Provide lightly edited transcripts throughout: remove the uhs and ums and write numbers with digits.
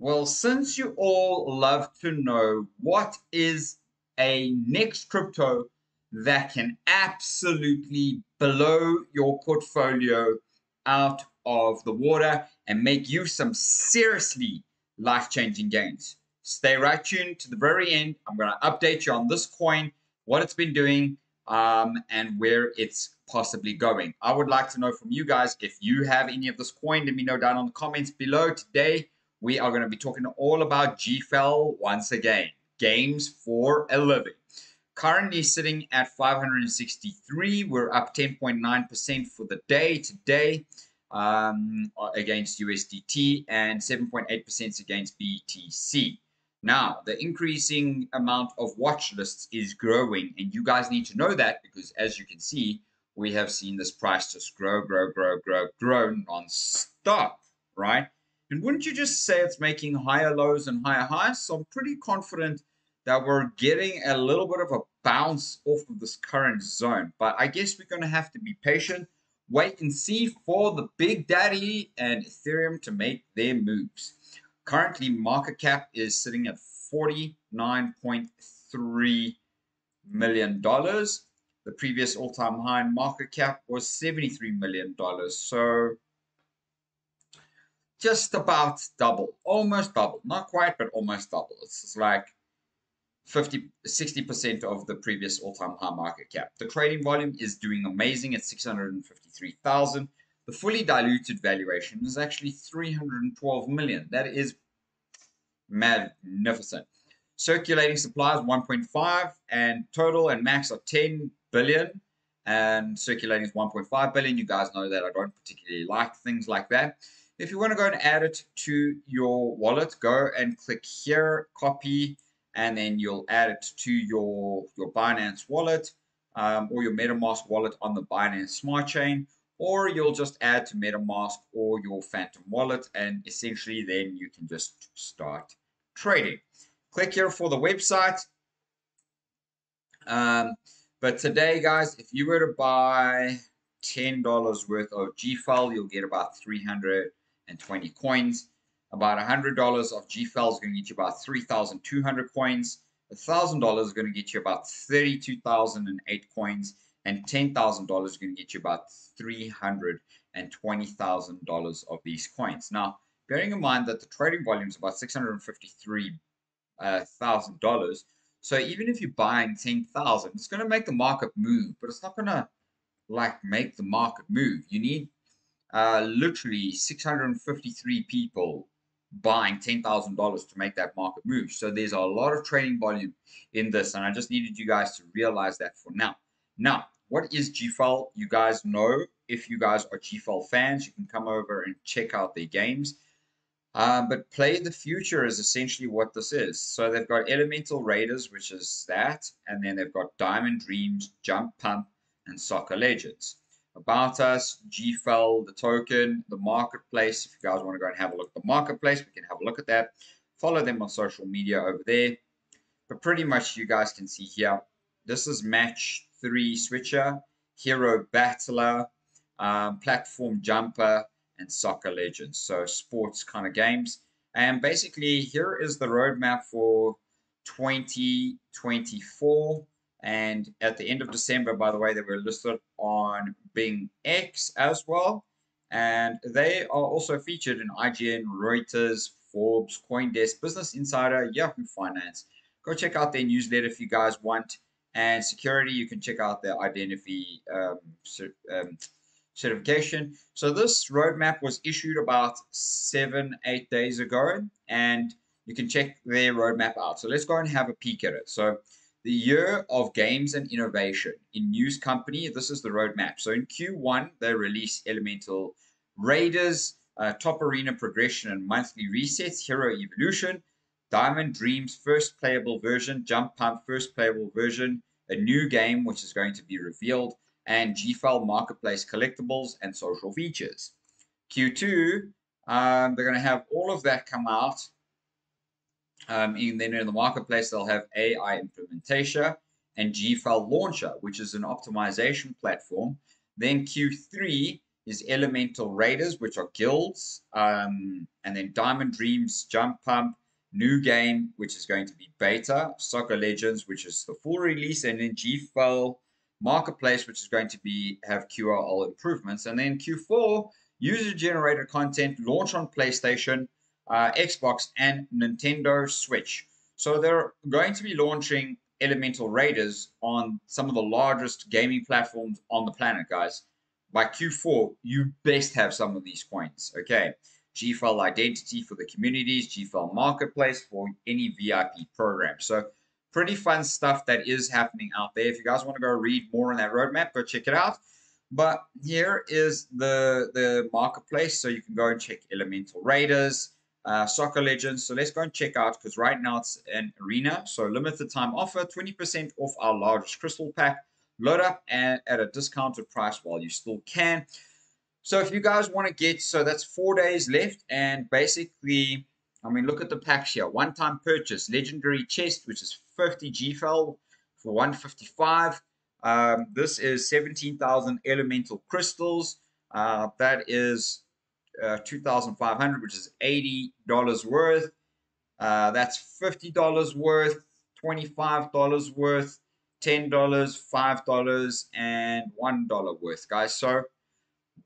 Well, since you all love to know what is a next crypto that can absolutely blow your portfolio out of the water and make you some seriously life-changing gains, stay right tuned to the very end. I'm going to update you on this coin, what it's been doing, and where it's possibly going. I would like to know from you guys if you have any of this coin. Let me know down in the comments below. Today we are going to be talking all about GFAL once again, Games for a Living. Currently sitting at 563. We're up 10.9% for the day today against USDT and 7.8% against BTC. Now, the increasing amount of watch lists is growing, and you guys need to know that because, as you can see, we have seen this price just grow non-stop, right? And wouldn't you just say it's making higher lows and higher highs? So I'm pretty confident that we're getting a little bit of a bounce off of this current zone. But I guess we're going to have to be patient, wait and see for the big daddy and Ethereum to make their moves. Currently, market cap is sitting at $49.3 million. The previous all-time high in market cap was $73 million. So just about double, almost double. Not quite, but almost double. It's like 60% of the previous all-time high market cap. The trading volume is doing amazing at 653,000. The fully diluted valuation is actually 312 million. That is magnificent. Circulating supplies 1.5 and total and max are 10 billion and circulating is 1.5 billion. You guys know that I don't particularly like things like that. If you want to go and add it to your wallet, go and click here, copy, and then you'll add it to your Binance wallet or your MetaMask wallet on the Binance Smart Chain, or you'll just add to MetaMask or your Phantom wallet, and essentially then you can just start trading. Click here for the website. But today, guys, if you were to buy $10 worth of GFAL, you'll get about 320 coins. About $100 of GFAL is going to get you about 3,200 coins. $1,000 is going to get you about 32,008 coins. And $10,000 is going to get you about $320,000 of these coins. Now, bearing in mind that the trading volume is about $653,000. So even if you're buying 10,000, it's going to make the market move, but it's not going to like make the market move. You need literally 653 people buying $10,000 to make that market move. So there's a lot of trading volume in this, and I just needed you guys to realize that for now. Now, what is GFAL? You guys know, if you guys are GFAL fans, you can come over and check out their games. But Play the Future is essentially what this is. So they've got Elemental Raiders, which is that, and then they've got Diamond Dreams, Jump Pump, and Soccer Legends. About us, GFAL, the token, the marketplace. If you guys want to go and have a look at the marketplace, we can have a look at that. Follow them on social media over there. But pretty much you guys can see here, this is match 3 switcher, hero battler, platform jumper, and soccer legends. So sports kind of games. And basically here is the roadmap for 2024. And at the end of December, by the way, they were listed on Bing X as well. And they are also featured in IGN, Reuters, Forbes, CoinDesk, Business Insider, Yahoo Finance. Go check out their newsletter if you guys want. And security, you can check out their identity certification. So this roadmap was issued about 7-8 days ago, and you can check their roadmap out. So let's go and have a peek at it. So the year of games and innovation in news company. This is the roadmap. So in Q1, they release Elemental Raiders, Top Arena Progression and Monthly Resets, Hero Evolution, Diamond Dreams, first playable version, Jump Pump, first playable version, a new game, which is going to be revealed, and GFAL Marketplace Collectibles and Social Features. Q2, they're going to have all of that come out. And then in the marketplace, they'll have AI implementation and GFAL Launcher, which is an optimization platform. Then Q3, is Elemental Raiders, which are guilds, and then Diamond Dreams, Jump Pump, New Game, which is going to be beta, Soccer Legends, which is the full release, and then GFAL Marketplace, which is going to be have QRL improvements, and then Q4 user-generated content launch on PlayStation, Xbox, and Nintendo Switch. So they're going to be launching Elemental Raiders on some of the largest gaming platforms on the planet, guys. By Q4, you best have some of these coins, okay? GFAL Identity for the communities, GFAL Marketplace for any VIP program. So pretty fun stuff that is happening out there. If you guys want to go read more on that roadmap, go check it out. But here is the marketplace, so you can go and check Elemental Raiders, Soccer Legends. So let's go and check out, because right now it's an arena. So limited time offer, 20% off our largest crystal pack. Load up and at a discounted price while you still can. So if you guys want to get, so that's 4 days left, and basically, I mean, look at the packs here. One-time purchase, legendary chest, which is 50 GFAL for 155. This is 17,000 elemental crystals. That is 2,500, which is $80 worth. That's $50 worth, $25 worth, $10, $5, and $1 worth, guys. So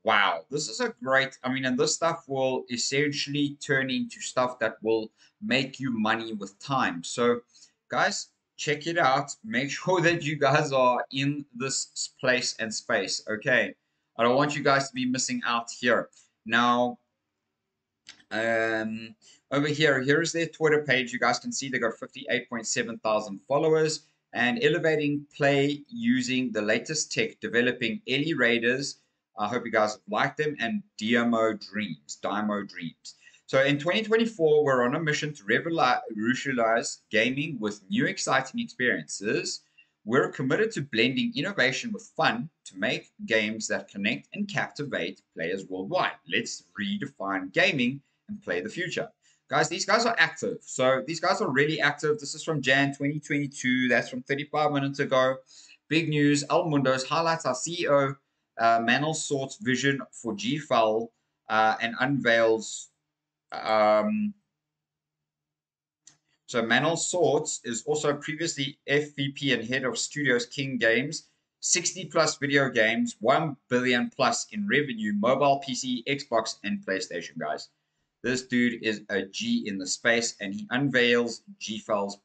wow, this is a great, I mean, and this stuff will essentially turn into stuff that will make you money with time. So guys, check it out. Make sure that you guys are in this place and space, okay? I don't want you guys to be missing out here. Now, over here, here is their Twitter page. You guys can see they got 58,700 followers, and elevating play using the latest tech, developing Ellie Raiders. I hope you guys have liked them, and Diamond Dreams. So in 2024, we're on a mission to revolutionize gaming with new exciting experiences. We're committed to blending innovation with fun to make games that connect and captivate players worldwide. Let's redefine gaming and play the future. Guys, these guys are active. So these guys are really active. This is from Jan 2022. That's from 35 minutes ago. Big news. El Mundo's highlights our CEO, Manuel Sorts' vision for GFAL, and unveils. So Manuel Sorts is also previously FVP and head of studios King Games, 60+ video games, 1 billion plus in revenue, mobile, PC, Xbox, and PlayStation, guys. This dude is a G in the space, and he unveils GFAL's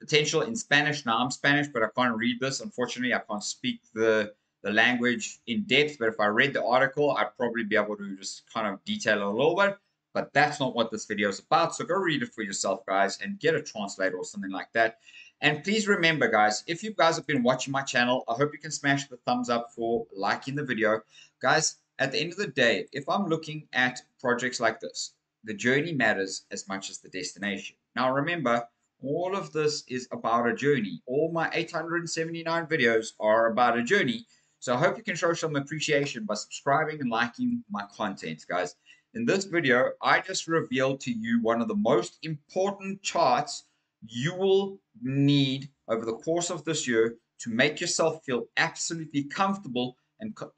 potential in Spanish. Now, I'm Spanish, but I can't read this. Unfortunately, I can't speak the language in depth, but if I read the article, I'd probably be able to just kind of detail it a little bit, but that's not what this video is about. So go read it for yourself, guys, and get a translator or something like that. And please remember, guys, if you guys have been watching my channel, I hope you can smash the thumbs up for liking the video. Guys, at the end of the day, if I'm looking at projects like this, the journey matters as much as the destination. Now remember, all of this is about a journey. All my 879 videos are about a journey. So I hope you can show some appreciation by subscribing and liking my content, guys. In this video, I just revealed to you one of the most important charts you will need over the course of this year to make yourself feel absolutely comfortable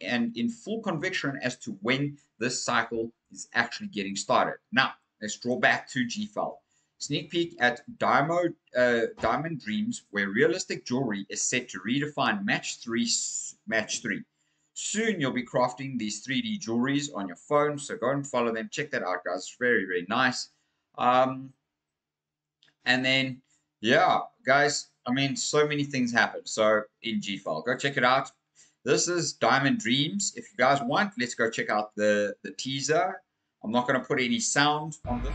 and in full conviction as to when this cycle is actually getting started. Now, let's draw back to GFAL. Sneak peek at Diamond Dreams, where realistic jewelry is set to redefine match 3. Soon you'll be crafting these 3D jewelries on your phone, so go and follow them. Check that out, guys. It's very, very nice. And then, yeah, guys, I mean, so many things happen. So in GFAL, go check it out. This is Diamond Dreams. If you guys want, let's go check out the teaser. I'm not going to put any sound on this.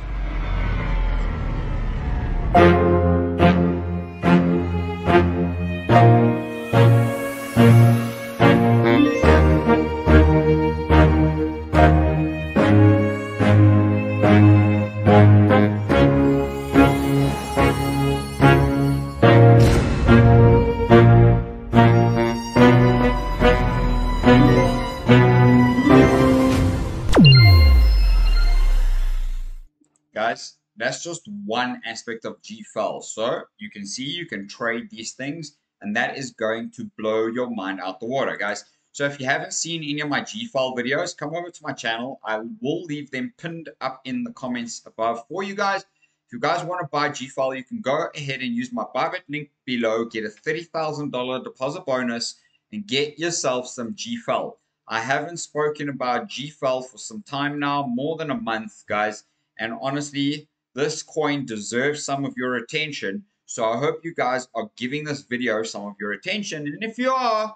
Guys, that's just one aspect of GFAL. So you can see you can trade these things, and that is going to blow your mind out the water, guys. So if you haven't seen any of my GFAL videos, come over to my channel. I will leave them pinned up in the comments above for you guys. If you guys want to buy GFAL, you can go ahead and use my Bybit link below, get a $30,000 deposit bonus, and get yourself some GFAL. I haven't spoken about GFAL for some time now, more than a month, guys. And honestly, this coin deserves some of your attention. So I hope you guys are giving this video some of your attention. And if you are,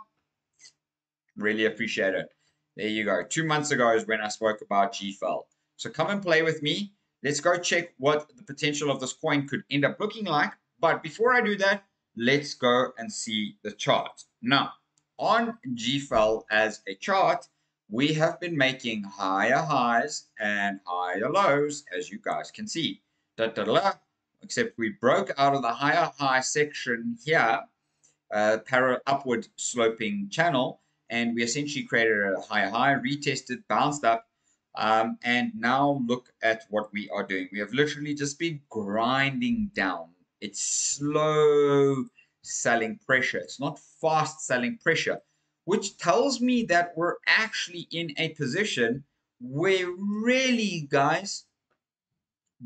really appreciate it. There you go. 2 months ago is when I spoke about GFAL. So come and play with me. Let's go check what the potential of this coin could end up looking like. But before I do that, let's go and see the chart. Now, on GFAL as a chart, we have been making higher highs and higher lows, as you guys can see. Except we broke out of the higher high section here, upward sloping channel, and we essentially created a higher high, retested, bounced up, and now look at what we are doing. We have literally just been grinding down. It's slow selling pressure. It's not fast selling pressure, which tells me that we're actually in a position where really, guys,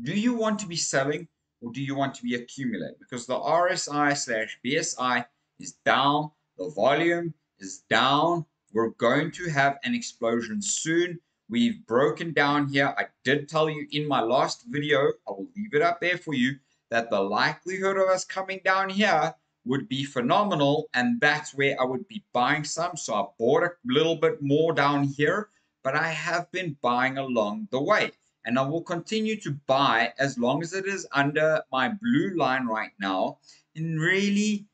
do you want to be selling or do you want to be accumulating? Because the RSI/BSI is down, the volume is down. We're going to have an explosion soon. We've broken down here. I did tell you in my last video, I will leave it up there for you, that the likelihood of us coming down here would be phenomenal, and that's where I would be buying some. So I bought a little bit more down here, but I have been buying along the way, and I will continue to buy as long as it is under my blue line right now. And really,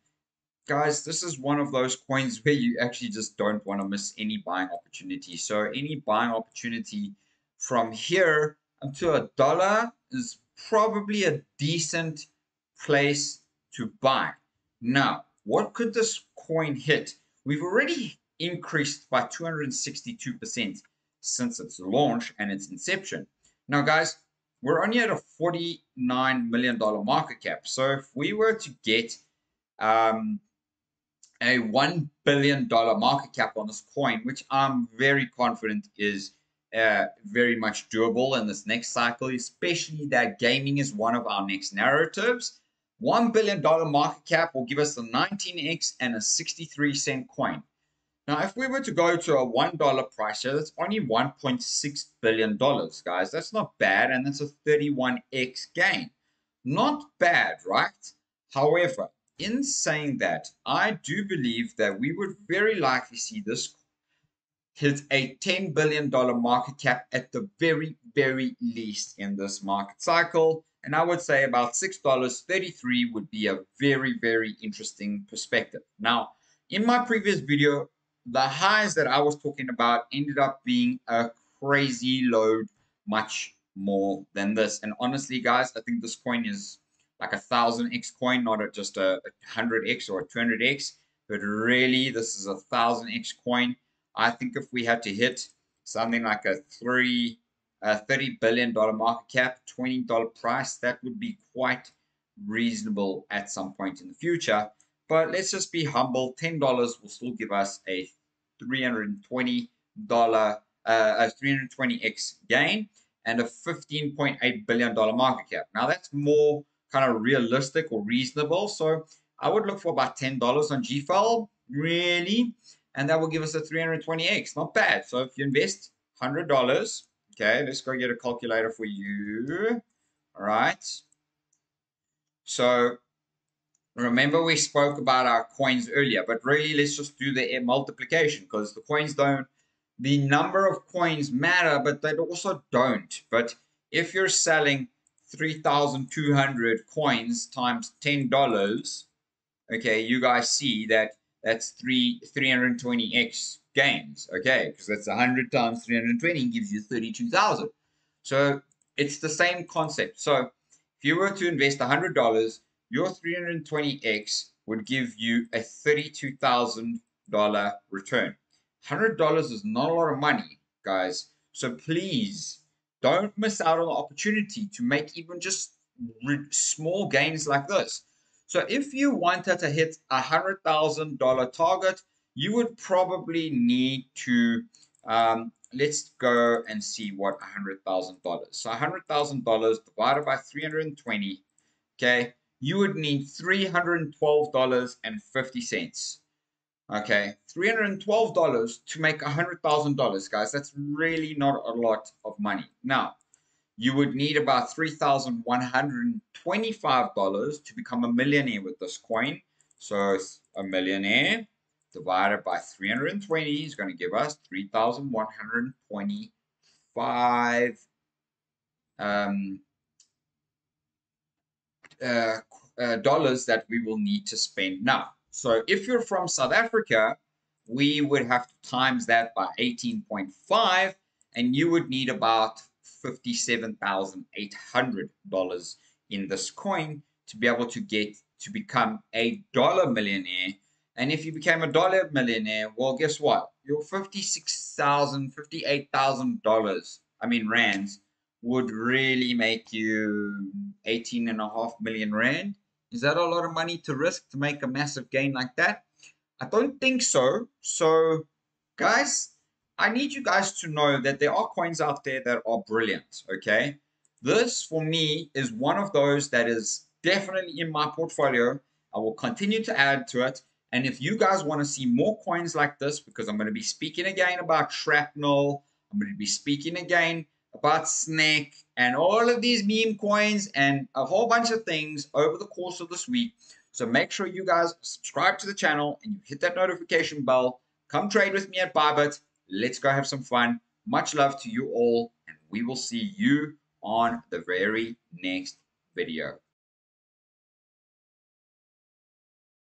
guys, this is one of those coins where you actually just don't want to miss any buying opportunity. So any buying opportunity from here up to $1 is probably a decent place to buy. Now, what could this coin hit? We've already increased by 262% since its launch and its inception. Now, guys, we're only at a $49 million market cap. So if we were to get a $1 billion market cap on this coin, which I'm very confident is very much doable in this next cycle, especially that gaming is one of our next narratives. $1 billion market cap will give us the 19x and a 63-cent coin. Now, if we were to go to a $1 price here, that's only $1.6 billion, guys. That's not bad, and that's a 31x gain. Not bad, right? However, in saying that, I do believe that we would very likely see this hit a $10 billion market cap at the very, very least in this market cycle. And I would say about $6.33 would be a very, very interesting perspective. Now, in my previous video, the highs that I was talking about ended up being a crazy load, much more than this. And honestly, guys, I think this coin is like a 1,000x coin, not just a 100x or a 200x, but really this is a 1,000x coin. I think if we had to hit something like a $30 billion market cap, $20 price, that would be quite reasonable at some point in the future. But let's just be humble. $10 will still give us a $320x gain and a $15.8 billion market cap. Now that's more kind of realistic or reasonable. So I would look for about $10 on GFAL, really, and that will give us a 320x. Not bad. So if you invest $100, okay, let's go get a calculator for you. All right. So remember we spoke about our coins earlier, but really let's just do the multiplication, because the coins don't, the number of coins matter, but they also don't. But if you're selling 3,200 coins times $10, okay, you guys see that that's 320x gains, okay, because that's 100 times 320 gives you 32,000. So it's the same concept. So if you were to invest $100, your 320x would give you a $32,000 return. $100 is not a lot of money, guys, so please don't miss out on the opportunity to make even just small gains like this. So if you wanted to hit a $100,000 target, you would probably need to, let's go and see what $100,000. So $100,000 divided by 320, okay, you would need $312.50. Okay, $312 to make $100,000, guys. That's really not a lot of money. Now, you would need about $3,125 to become a millionaire with this coin. So a millionaire divided by 320 is going to give us 3,125 dollars that we will need to spend now. So if you're from South Africa, we would have to times that by 18.5, and you would need about $57,800 in this coin to be able to get to become a dollar millionaire. And if you became a dollar millionaire, well, guess what? Your $58,000, I mean rands, would really make you 18.5 million rand. Is that a lot of money to risk to make a massive gain like that? I don't think so. So, guys, I need you guys to know that there are coins out there that are brilliant, okay? This, for me, is one of those that is definitely in my portfolio. I will continue to add to it. And if you guys want to see more coins like this, because I'm going to be speaking again about Shrapnel, I'm going to be speaking again about SNEK and all of these meme coins and a whole bunch of things over the course of this week. So make sure you guys subscribe to the channel and you hit that notification bell. Come trade with me at Bybit. Let's go have some fun. Much love to you all, and we will see you on the very next video.